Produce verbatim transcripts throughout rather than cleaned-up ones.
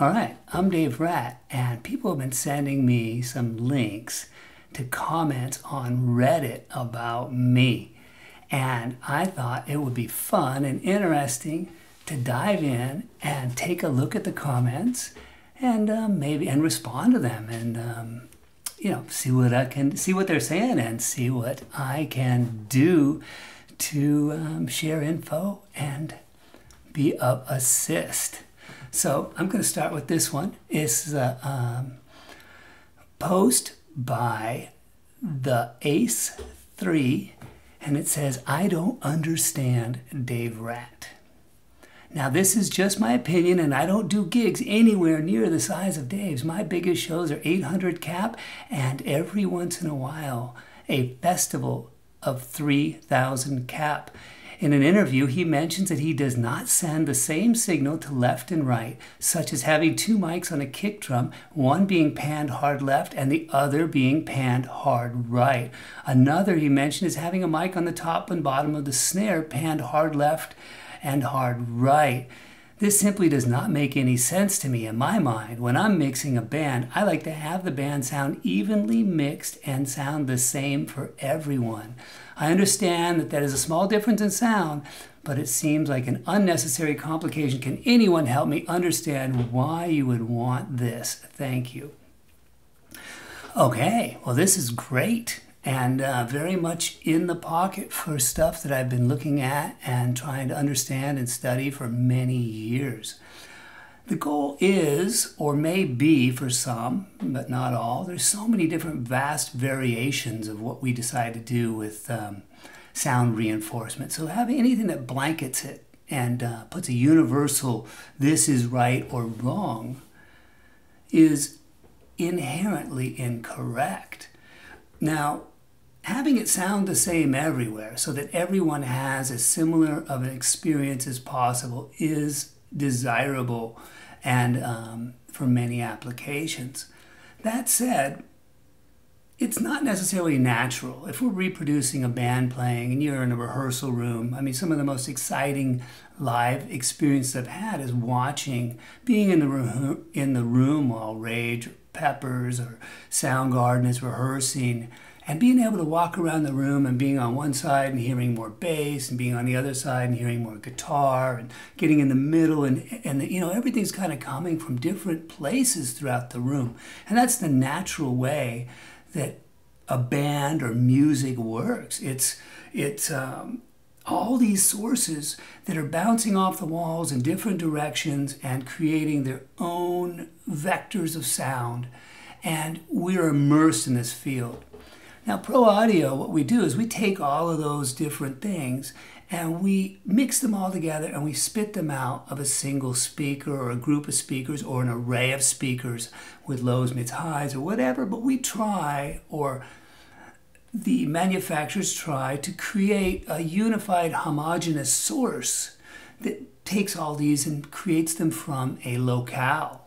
Alright, I'm Dave Rat, and people have been sending me some links to comments on Reddit about me. And I thought it would be fun and interesting to dive in and take a look at the comments and um, maybe and respond to them and um, you know, see what I can see what they're saying and see what I can do to um, share info and be of assist. So I'm going to start with this one. It's a um, post by The Ace Three, and it says, "I don't understand Dave Rat." Now this is just my opinion, and I don't do gigs anywhere near the size of Dave's. My biggest shows are eight hundred cap, and every once in a while a festival of three thousand cap. In an interview, he mentions that he does not send the same signal to left and right, such as having two mics on a kick drum, one being panned hard left and the other being panned hard right. Another he mentioned is having a mic on the top and bottom of the snare panned hard left and hard right. This simply does not make any sense to me in my mind. When I'm mixing a band, I like to have the band sound evenly mixed and sound the same for everyone. I understand that that is a small difference in sound, but it seems like an unnecessary complication. Can anyone help me understand why you would want this? Thank you. Okay, well this is great and uh, very much in the pocket for stuff that I've been looking at and trying to understand and study for many years. The goal is, or may be for some, but not all, there's so many different vast variations of what we decide to do with um, sound reinforcement. So having anything that blankets it and uh, puts a universal, this is right or wrong, is inherently incorrect. Now, having it sound the same everywhere so that everyone has as similar of an experience as possible is desirable and um, for many applications. That said, it's not necessarily natural. If we're reproducing a band playing and you're in a rehearsal room, I mean, some of the most exciting live experiences I've had is watching, being in the room, in the room while Rage or Peppers or Soundgarden is rehearsing, and being able to walk around the room and being on one side and hearing more bass and being on the other side and hearing more guitar and getting in the middle and, and the, you know, everything's kind of coming from different places throughout the room. And that's the natural way that a band or music works. It's, it's um, all these sources that are bouncing off the walls in different directions and creating their own vectors of sound. And we're immersed in this field. Now, pro audio, what we do is we take all of those different things and we mix them all together and we spit them out of a single speaker or a group of speakers or an array of speakers with lows, mids, highs, or whatever. But we try, or the manufacturers try, to create a unified, homogeneous source that takes all these and creates them from a locale.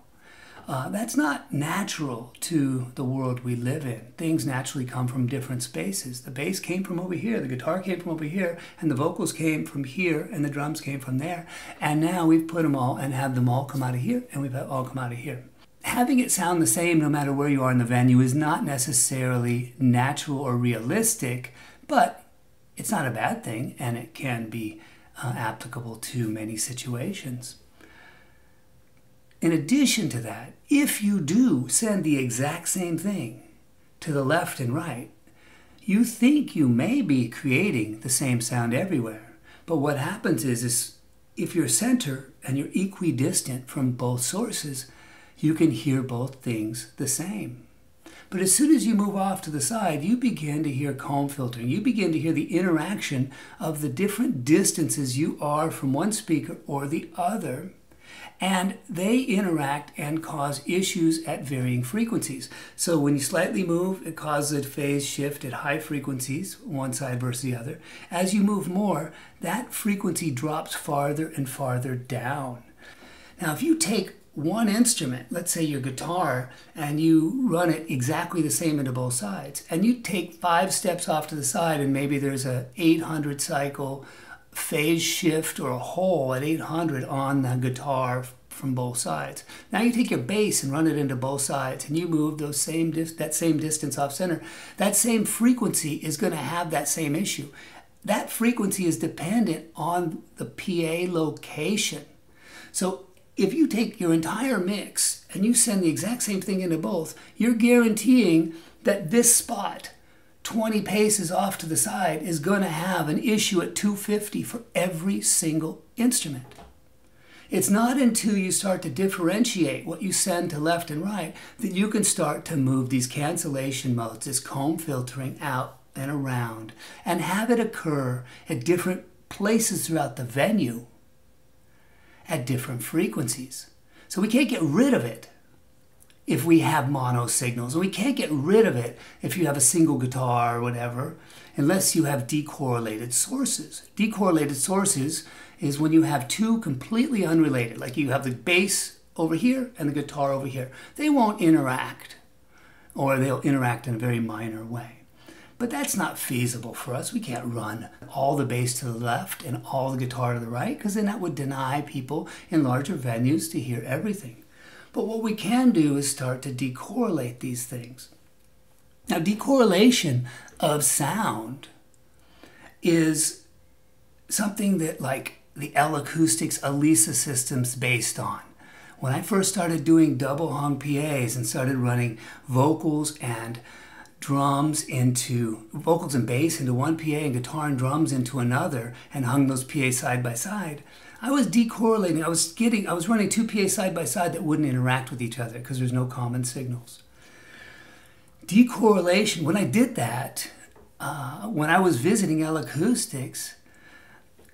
Uh, that's not natural to the world we live in. Things naturally come from different spaces. The bass came from over here, the guitar came from over here, and the vocals came from here, and the drums came from there. And now we've put them all and have them all come out of here, and we've all come out of here. Having it sound the same no matter where you are in the venue is not necessarily natural or realistic, but it's not a bad thing, and it can be uh, applicable to many situations. In addition to that, if you do send the exact same thing to the left and right, you think you may be creating the same sound everywhere. But what happens is, is if you're center and you're equidistant from both sources, you can hear both things the same. But as soon as you move off to the side, you begin to hear comb filtering. You begin to hear the interaction of the different distances you are from one speaker or the other, and they interact and cause issues at varying frequencies. So when you slightly move, it causes a phase shift at high frequencies, one side versus the other. As you move more, that frequency drops farther and farther down. Now, if you take one instrument, let's say your guitar, and you run it exactly the same into both sides, and you take five steps off to the side and maybe there's a eight hundred cycle phase shift or a hole at eight hundred on the guitar from both sides. Now you take your bass and run it into both sides, and you move those same that same distance off center. That same frequency is going to have that same issue. That frequency is dependent on the P A location. So if you take your entire mix and you send the exact same thing into both, you're guaranteeing that this spot twenty paces off to the side is going to have an issue at two fifty for every single instrument. It's not until you start to differentiate what you send to left and right that you can start to move these cancellation modes, this comb filtering, out and around, and have it occur at different places throughout the venue at different frequencies. So we can't get rid of it if we have mono signals. We can't get rid of it if you have a single guitar or whatever, unless you have decorrelated sources. Decorrelated sources is when you have two completely unrelated, like you have the bass over here and the guitar over here. They won't interact, or they'll interact in a very minor way. But that's not feasible for us. We can't run all the bass to the left and all the guitar to the right, because then that would deny people in larger venues to hear everything. But what we can do is start to decorrelate these things. Now, decorrelation of sound is something that, like, the L-Acoustics L I S A system's based on. When I first started doing double hung P As and started running vocals and drums into, vocals and bass into one P A and guitar and drums into another, and hung those P A side by side, I was decorrelating. I was getting, I was running two P A side by side that wouldn't interact with each other because there's no common signals. Decorrelation, when I did that, uh, when I was visiting L-Acoustics,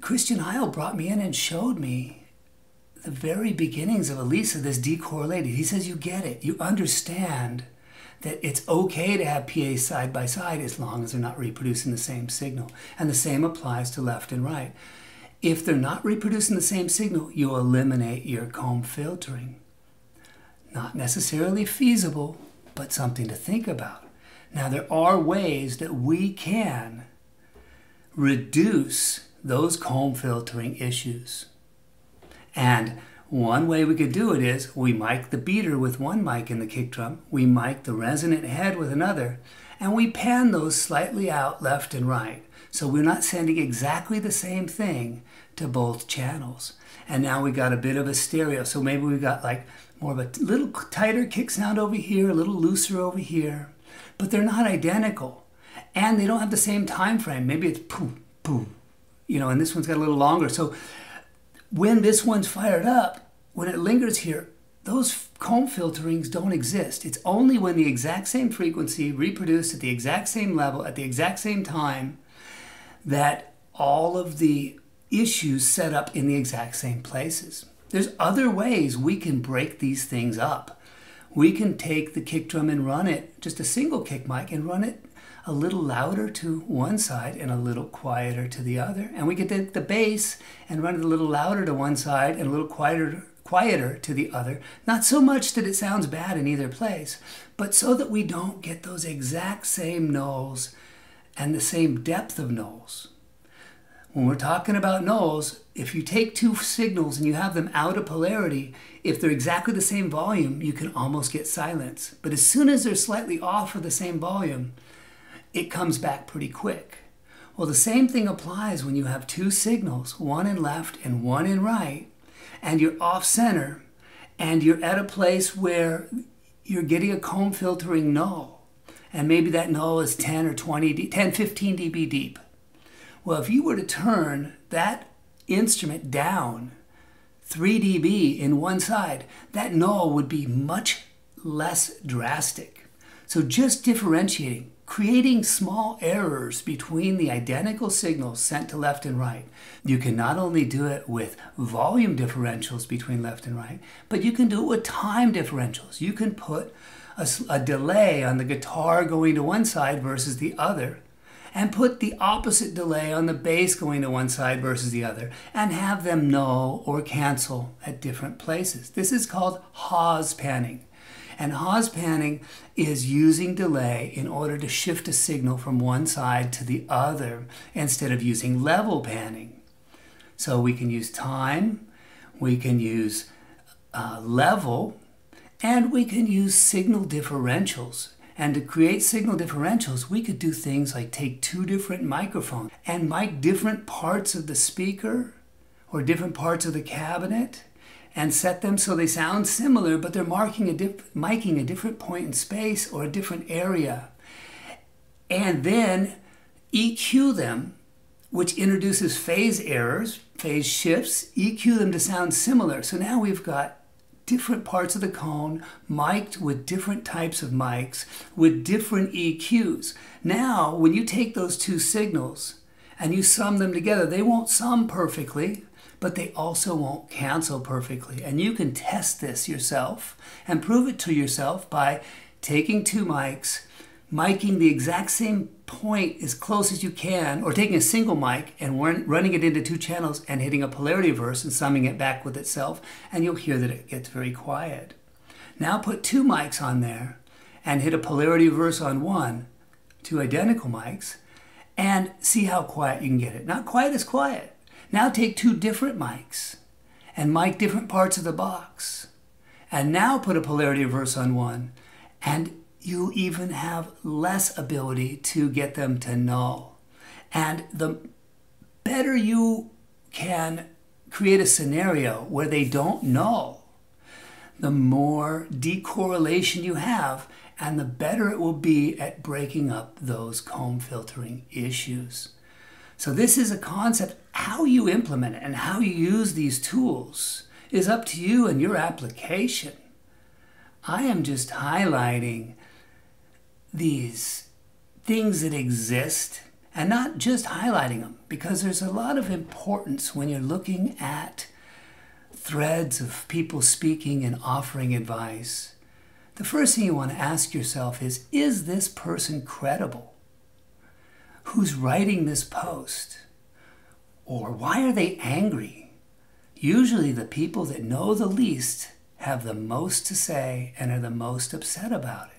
Christian Heil brought me in and showed me the very beginnings of L I S A, this decorrelated. He says, you get it. You understand that it's okay to have P A side by side as long as they're not reproducing the same signal. And the same applies to left and right. If they're not reproducing the same signal, you eliminate your comb filtering. Not necessarily feasible, but something to think about. Now, there are ways that we can reduce those comb filtering issues. And one way we could do it is we mic the beater with one mic in the kick drum, we mic the resonant head with another, and we pan those slightly out left and right. So we're not sending exactly the same thing to both channels. And now we got a bit of a stereo. So maybe we got like more of a little tighter kick sound over here, a little looser over here, but they're not identical. And they don't have the same time frame. Maybe it's poof, poof, you know, and this one's got a little longer. So when this one's fired up, when it lingers here, those comb filterings don't exist. It's only when the exact same frequency reproduced at the exact same level at the exact same time that all of the issues set up in the exact same places. There's other ways we can break these things up. We can take the kick drum and run it, just a single kick mic, and run it a little louder to one side and a little quieter to the other. And we can take the bass and run it a little louder to one side and a little quieter, quieter to the other. Not so much that it sounds bad in either place, but so that we don't get those exact same nulls and the same depth of nulls. When we're talking about nulls, if you take two signals and you have them out of polarity, if they're exactly the same volume, you can almost get silence. But as soon as they're slightly off of the same volume, it comes back pretty quick. Well, the same thing applies when you have two signals, one in left and one in right, and you're off center, and you're at a place where you're getting a comb filtering null. And maybe that null is ten or twenty, ten, fifteen dB deep. Well, if you were to turn that instrument down three dB in one side, that null would be much less drastic. So just differentiating, creating small errors between the identical signals sent to left and right. You can not only do it with volume differentials between left and right, but you can do it with time differentials. You can put A, a delay on the guitar going to one side versus the other, and put the opposite delay on the bass going to one side versus the other, and have them null or cancel at different places. This is called Haas panning. And Haas panning is using delay in order to shift a signal from one side to the other instead of using level panning. So we can use time, we can use uh, level, and we can use signal differentials. And to create signal differentials, we could do things like take two different microphones and mic different parts of the speaker or different parts of the cabinet and set them so they sound similar, but they're marking a dip, micing a different point in space or a different area. And then E Q them, which introduces phase errors, phase shifts, E Q them to sound similar. So now we've got different parts of the cone mic'd with different types of mics with different E Qs. Now, when you take those two signals and you sum them together, they won't sum perfectly, but they also won't cancel perfectly. And you can test this yourself and prove it to yourself by taking two mics, micing the exact same point as close as you can, or taking a single mic and running it into two channels and hitting a polarity reverse and summing it back with itself, and you'll hear that it gets very quiet. Now put two mics on there and hit a polarity reverse on one, two identical mics, and see how quiet you can get it. Not quite as quiet. Now take two different mics and mic different parts of the box, and now put a polarity reverse on one, and you even have less ability to get them to null. And the better you can create a scenario where they don't null, the more decorrelation you have, and the better it will be at breaking up those comb filtering issues. So this is a concept. How you implement it and how you use these tools is up to you and your application. I am just highlighting these things that exist, and not just highlighting them, because there's a lot of importance when you're looking at threads of people speaking and offering advice. The first thing you want to ask yourself is, is this person credible? Who's writing this post? Or why are they angry? Usually the people that know the least have the most to say and are the most upset about it.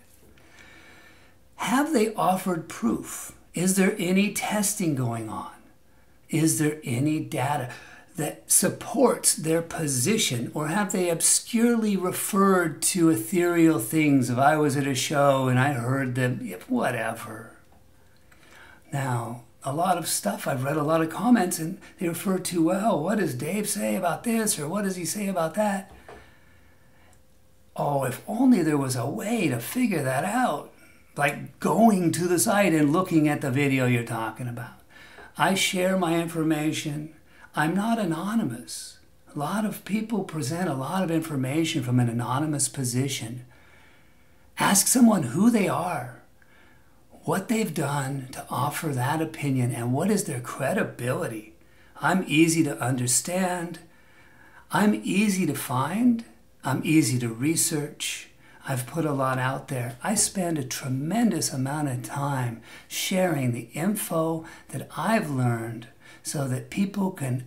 Have they offered proof? Is there any testing going on? Is there any data that supports their position, or have they obscurely referred to ethereal things? If I was at a show and I heard them, whatever. Now, a lot of stuff, I've read a lot of comments and they refer to, well, what does Dave say about this, or what does he say about that? Oh, if only there was a way to figure that out. Like going to the site and looking at the video you're talking about. I share my information. I'm not anonymous. A lot of people present a lot of information from an anonymous position. Ask someone who they are, what they've done to offer that opinion, and what is their credibility. I'm easy to understand. I'm easy to find. I'm easy to research. I've put a lot out there. I spend a tremendous amount of time sharing the info that I've learned so that people can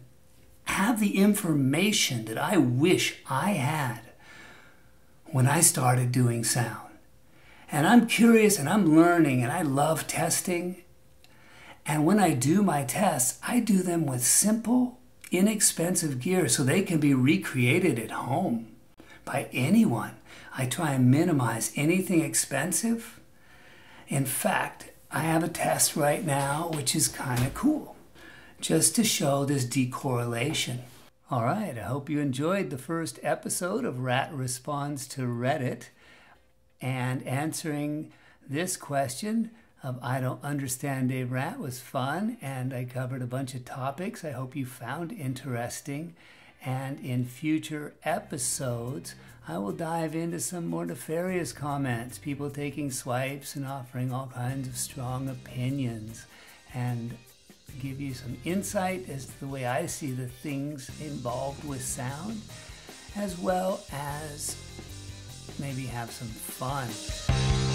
have the information that I wish I had when I started doing sound. And I'm curious and I'm learning and I love testing. And when I do my tests, I do them with simple, inexpensive gear so they can be recreated at home by anyone. I try and minimize anything expensive. In fact, I have a test right now which is kind of cool, just to show this decorrelation. All right, I hope you enjoyed the first episode of Rat Responds to Reddit, and answering this question of I don't understand Dave Rat was fun, and I covered a bunch of topics I hope you found interesting. And in future episodes, I will dive into some more nefarious comments, people taking swipes and offering all kinds of strong opinions, and give you some insight as to the way I see the things involved with sound, as well as maybe have some fun.